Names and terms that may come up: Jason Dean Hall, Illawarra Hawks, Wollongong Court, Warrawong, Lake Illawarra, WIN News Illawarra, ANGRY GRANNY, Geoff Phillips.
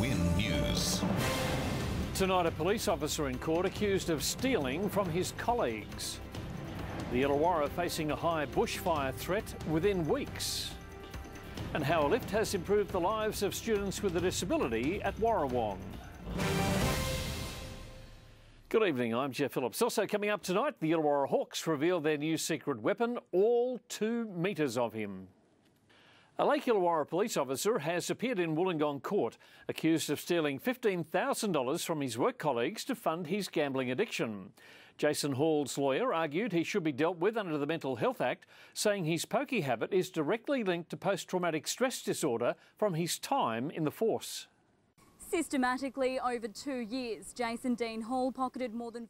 Win News. Tonight, a police officer in court accused of stealing from his colleagues. The Illawarra facing a high bushfire threat within weeks. And how a lift has improved the lives of students with a disability at Warrawong. Good evening, I'm Geoff Phillips. Also coming up tonight, the Illawarra Hawks reveal their new secret weapon, all 2 metres of him. A Lake Illawarra police officer has appeared in Wollongong Court, accused of stealing $15,000 from his work colleagues to fund his gambling addiction. Jason Hall's lawyer argued he should be dealt with under the Mental Health Act, saying his pokey habit is directly linked to post-traumatic stress disorder from his time in the force. Systematically over 2 years, Jason Dean Hall pocketed more than